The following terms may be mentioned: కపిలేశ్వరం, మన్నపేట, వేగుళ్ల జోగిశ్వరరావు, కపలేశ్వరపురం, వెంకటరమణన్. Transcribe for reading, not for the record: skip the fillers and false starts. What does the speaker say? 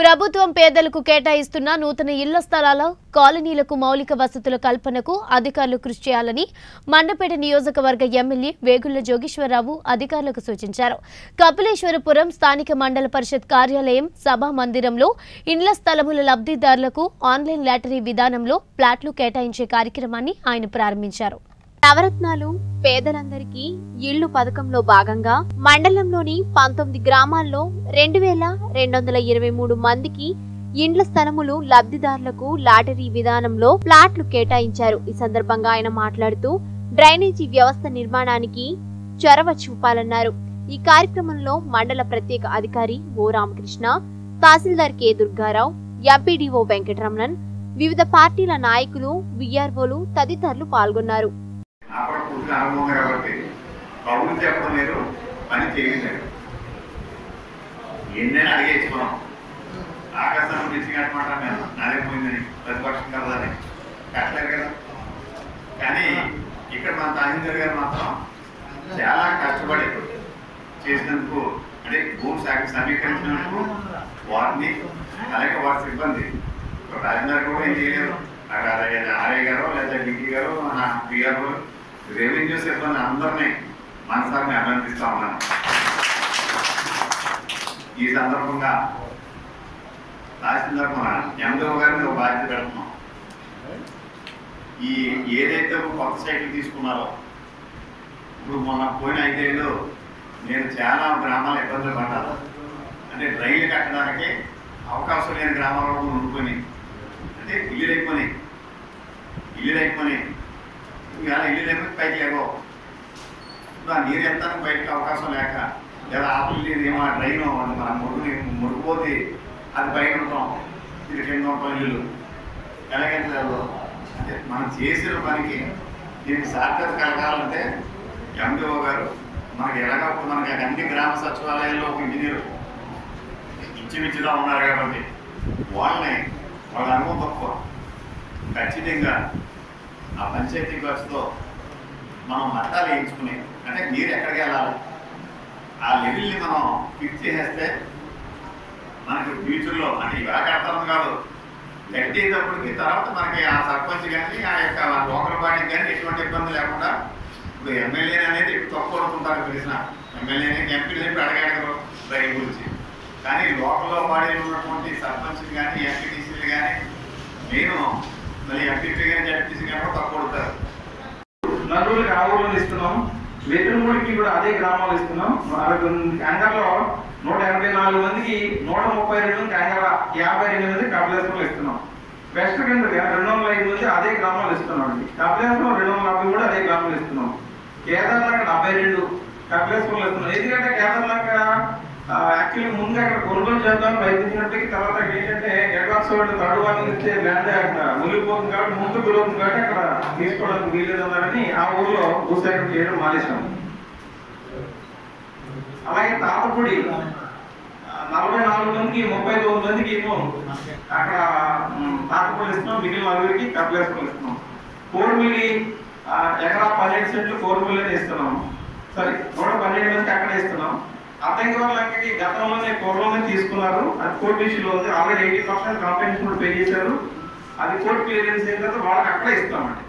ప్రభుత్వం పేదలకు కేటాయిస్తున్న నూతన ఇళ్ల స్థలాల కాలనీలకు మౌలిక వసతుల కల్పనకు అధికారులు కృషి చేయాలని మన్నపేట నియోజకవర్గ ఎమ్మెల్యే వేగుళ్ల జోగిశ్వరరావు అధికారులకు సూచించారు. కపలేశ్వరపురం స్థానిక మండల పరిషత్ కార్యాలయం సభా మందిరంలో ఇళ్ల స్థలముల లబ్ధిదారులకు ఆన్లైన్ లాటరీ విధానంలో ప్లాట్లు కేటాయించే కార్యక్రమాన్ని ఆయన ప్రారంభించారు. నవరత్నాలు పేదలందరికీ ఇళ్లు పథకంలో భాగంగా మండలంలోని 19 గ్రామాల్లో 2223 మందికి ఇండ్ల స్థలములు లబ్ధిదారులకు లాటరీ విధానంలో ప్లాట్లు కేటాయించారు. ఈ సందర్భంగా ఆయన మాట్లాడుతూ డ్రైనేజీ వ్యవస్థ నిర్మాణానికి చొరవ చూపాలన్నారు. ఈ కార్యక్రమంలో మండల ప్రత్యేక అధికారి O Ramakrishna, tahsildar K Durgarao, MPDO వెంకటరమణన్, వివిధ పార్టీల నాయకులు, విఆర్ఓలు తదితరులు పాల్గొన్నారు. ప్రారంభం కాబట్టి కబులు చెప్పడం లేదు, పని చేయలేదు, ఎన్నైనా అడిగేసుకున్నాం. ఆకాశం ఇచ్చినమాట మేము నాదేపోయిందని ప్రతిపక్షం కలదని కట్టలేదు కదా. కానీ ఇక్కడ మన తహసీల్దార్ గారు మాత్రం చాలా కష్టపడి చేసినందుకు, అంటే భూమి శాఖ సమీకరించినందుకు వారిని, అలాగే వారి సిబ్బంది రాజేందర్ కూడా ఏం చేయలేదు. ఆర్ఏ గారు లేదా డిగ్రీ గారు పిఆర్ గారు రెవెన్యూ సిబ్బంది అందరినీ మనసారిని అభినందిస్తా ఉన్నాను. ఈ సందర్భంగా తహసీల్దార్ మన ఎందో గారిని ఒక బాధ్యత పెడుతున్నాం. ఈ ఏదైతే కొత్త సైట్లు తీసుకున్నారో, ఇప్పుడు మొన్న పోయిన 5 ఏళ్ళు నేను చాలా గ్రామాల ఇబ్బందులు పడ్డాను. అంటే రైలు కట్టడానికి అవకాశం లేని గ్రామాల్లో ఉండిపోయి, అంటే ఇల్లు లేకపోయి ఇలా ఇల్లు లేకపోతే పైకి లేకో నీరు ఎత్తానికి బయటకు అవకాశం లేక, లేదా ఆపులు లేదేమో ఆ డ్రైన్ మన మురుగుపోతే అది పైన ఉంటాం, ఇది కింద ఉంటాం ఇల్లు ఎలాగైతే. అంటే మనం చేసిన పనికి దీనికి సార్థత కలగాలంటే ఎంపీఓ గారు మనకి ఎలాగప్పుడు మనకి అన్ని గ్రామ సచివాలయాల్లో ఒక ఇంజనీరు ఇచ్చిమిచ్చిగా ఉన్నారు కాబట్టి వాళ్ళని వాళ్ళ అనుభవం తక్కువ. ఖచ్చితంగా ఆ పంచాయతీ ఖర్చుతో మనం మట్టాలు వేయించుకుని, అంటే నీరు ఎక్కడికి వెళ్ళాలి ఆ లెవెల్ని మనం ఫిక్స్ చేసేస్తే మనకి ఫ్యూచర్లో, అంటే ఇవాళ కడతాం కాదు, కట్టేటప్పటికి తర్వాత మనకి ఆ సర్పంచ్ కానీ ఆ యొక్క లోకల్ బాడీకి కానీ ఎటువంటి ఇబ్బంది లేకుండా. ఇప్పుడు ఎమ్మెల్యే అనేది ఇప్పుడు తక్కువ అనుకుంటారు, తెలిసిన ఎమ్మెల్యే ఎంపీ చెప్పి అడగడగలరు రైలు గురించి. కానీ లోకల్లో బాడీలో ఉన్నటువంటి సర్పంచ్లు కానీ ఎంపీటీసీలు కానీ, నేను మళ్ళీ ఎంపీపీ కానీ జడ్పీసీ కానీ తక్కువ కొడతారు. నలుగురికి ఆ ఊళ్ళని ఇస్తున్నాం, వెతురుమూడికి కూడా అదే గ్రామాలు ఇస్తున్నాం. 60 ట్యాంకర్లో 184 మందికి 132 మంది ట్యాంకర్ల 52 మంది కపలేశ్వరంలో ఇస్తున్నాం. వెస్ట్ కింద 205 మంది అదే గ్రామాలు ఇస్తున్నాం అండి. కపలేశ్వరం 250 కూడా అదే గ్రామాలు ఇస్తున్నాం. కేదార్లాక 72 కపలేశ్వరంలో ఇస్తున్నాం. ఎందుకంటే కేదార్లాక యాక్చువల్లీ ముందు అక్కడ కొనుగోలు చేద్దాం ప్రయత్నించినప్పటికీ తర్వాత ఏంటంటే ఎడ్వాన్స్ థర్డ్ వాళ్ళని ఇచ్చే ల్యాండ్ అక్కడ మునిగిపోతుంది కాబట్టి, ముందు గురవుతుంది కాబట్టి అక్కడ తీసుకోవడానికి వీలుదని ఆ ఊర్లో భూసేకరణ చేయడం మానేశాం. అలాగే తాతపూడి 44 మందికి 39 మందికి ఏమో అక్కడ తాతపూడి ఇస్తున్నాం, మిగిలిన వాళ్ళకి కపలేశ్వరం ఇస్తున్నాం. 4 మిల్లీ ఎకరా 17 సెంట్లు 4 మిల్లీ ఇస్తున్నాం, సారీ 112 మందికి అక్కడ ఇస్తున్నాం. అతనికి గతంలోనే పూర్వంలో తీసుకున్నారు, అది కోర్టు ఇష్యూలో ఉంది. ఆల్రెడీ 80% కాంపెన్సేషన్ కూడా పే చేశారు. అది కోర్టు క్లియరెన్స్ అయిన తర్వాత వాళ్ళకి అక్కడే ఇస్తామండి.